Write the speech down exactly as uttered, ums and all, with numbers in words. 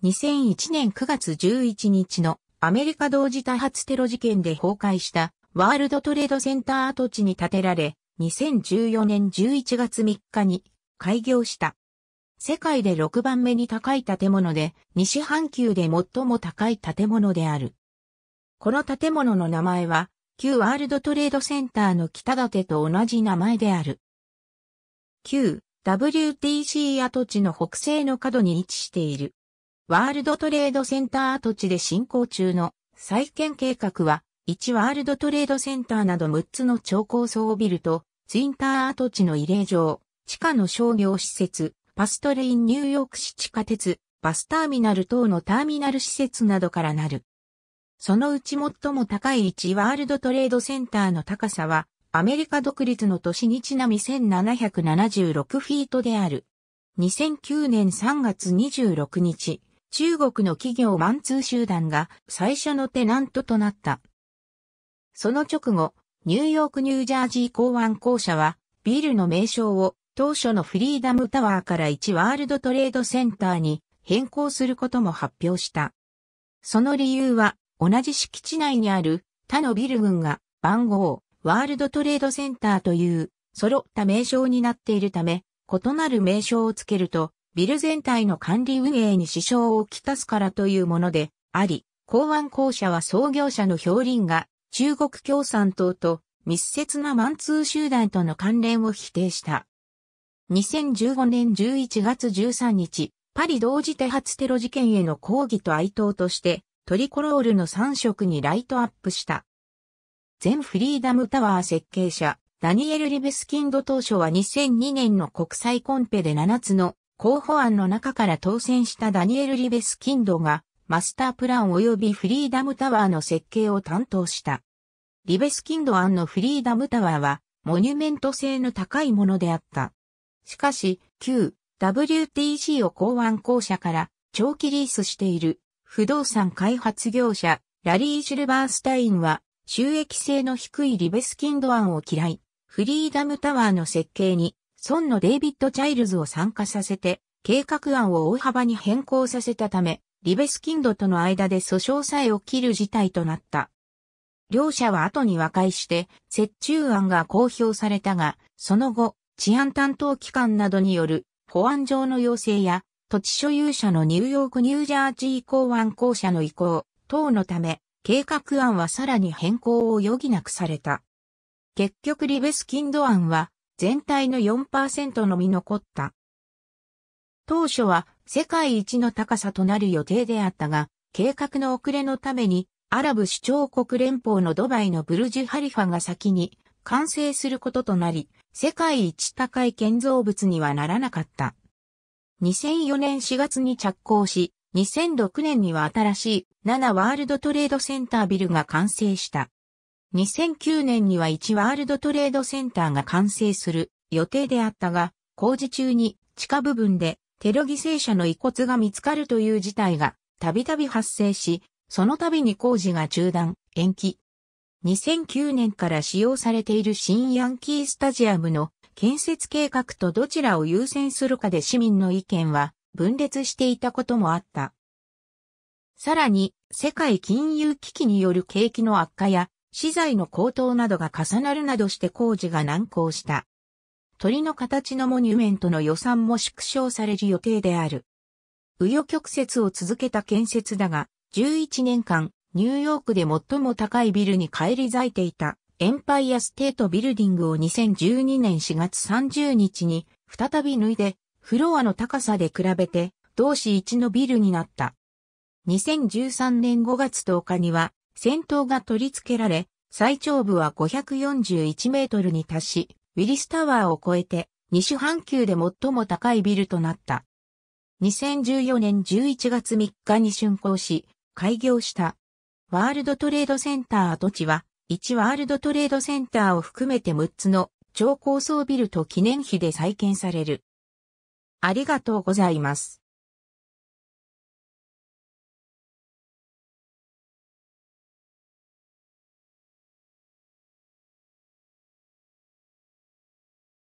にせんいちねんくがつじゅういちにちのアメリカ同時多発テロ事件で崩壊したワールドトレードセンター跡地に建てられ、にせんじゅうよねんじゅういちがつみっかに開業した。世界でろくばんめに高い建物で、西半球で最も高い建物である。この建物の名前は、旧ワールドトレードセンターの北建てと同じ名前である。旧 ダブリューティーシー 跡地の北西の角に位置している。ワールドトレードセンター跡地で進行中の再建計画は、いちワールドトレードセンターなどむっつの超高層ビルと、ツインター跡地の慰霊場、地下の商業施設、バストレインニューヨーク市地下鉄、バスターミナル等のターミナル施設などからなる。そのうち最も高いいちワールドトレードセンターの高さは、アメリカ独立の年にちなみせんななひゃくななじゅうろくフィートである。にせんきゅうねんさんがつにじゅうろくにち、中国の企業マンツー集団が最初のテナントとなった。その直後、ニューヨーク・ニュージャージー港湾公社は、ビルの名称を当初のフリーダムタワーからいちワールドトレードセンターに変更することも発表した。その理由は、同じ敷地内にある他のビル群が番号ワールドトレードセンターという揃った名称になっているため、異なる名称をつけるとビル全体の管理運営に支障をきたすからというものであり、港湾公社は創業者の表林が中国共産党と密接なマンツー集団との関連を否定した。にせんじゅうごねんじゅういちがつじゅうさんにち、パリ同時多発テロ事件への抗議と哀悼として、トリコロールのさんしょくにライトアップした。前フリーダムタワー設計者、ダニエル・リベスキンド当初はにせんにねんの国際コンペでななつの候補案の中から当選したダニエル・リベスキンドがマスタープラン及びフリーダムタワーの設計を担当した。リベスキンド案のフリーダムタワーはモニュメント性の高いものであった。しかし、旧 ダブリューティーシー を港湾公社から長期リースしている。不動産開発業者、ラリー・シルバースタインは、収益性の低いリベスキンド案を嫌い、フリーダムタワーの設計に、孫のデイビッド・チャイルズを参加させて、計画案を大幅に変更させたため、リベスキンドとの間で訴訟さえ起きる事態となった。両者は後に和解して、折衷案が公表されたが、その後、治安担当機関などによる保安上の要請や、土地所有者のニューヨーク・ニュージャージー港湾公社の意向等のため、計画案はさらに変更を余儀なくされた。結局リベスキンド案は全体の よんパーセント のみ残った。当初は世界一の高さとなる予定であったが、計画の遅れのためにアラブ首長国連邦のドバイのブルジュ・ハリファが先に完成することとなり、世界一高い建造物にはならなかった。にせんよねんしがつに着工し、にせんろくねんには新しいななワールドトレードセンタービルが完成した。にせんきゅうねんにはいちワールドトレードセンターが完成する予定であったが、工事中に地下部分でテロ犠牲者の遺骨が見つかるという事態がたびたび発生し、その度に工事が中断、延期。にせんきゅうねんから使用されている新ヤンキースタジアムの建設計画とどちらを優先するかで市民の意見は分裂していたこともあった。さらに、世界金融危機による景気の悪化や資材の高騰などが重なるなどして工事が難航した。鳥の形のモニュメントの予算も縮小される予定である。紆余曲折を続けた建設だが、じゅういちねんかん、ニューヨークで最も高いビルに返り咲いていた。エンパイアステートビルディングをにせんじゅうにねんしがつさんじゅうにちに再び脱いでフロアの高さで比べて同市一のビルになった。にせんじゅうさんねんごがつとおかには先頭が取り付けられ最長部はごひゃくよんじゅういちメートルに達しウィリスタワーを超えて西半球で最も高いビルとなった。にせんじゅうよねんじゅういちがつみっかに竣工し開業したワールドトレードセンター跡地はいちワールドトレードセンターを含めてむっつの超高層ビルと記念碑で再建される。ありがとうございます。